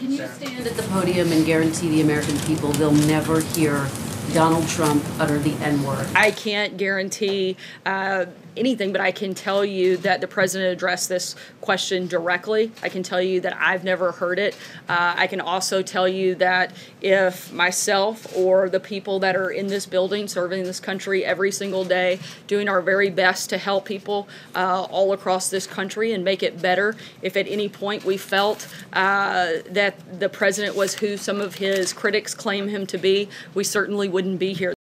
Can you stand at the podium and guarantee the American people they'll never hear Donald Trump utter the N-word? I can't guarantee anything, but I can tell you that the president addressed this question directly. I can tell you that I've never heard it. I can also tell you that if myself or the people that are in this building serving this country every single day, doing our very best to help people all across this country and make it better, if at any point we felt that the president was who some of his critics claim him to be, we certainly wouldn't be here.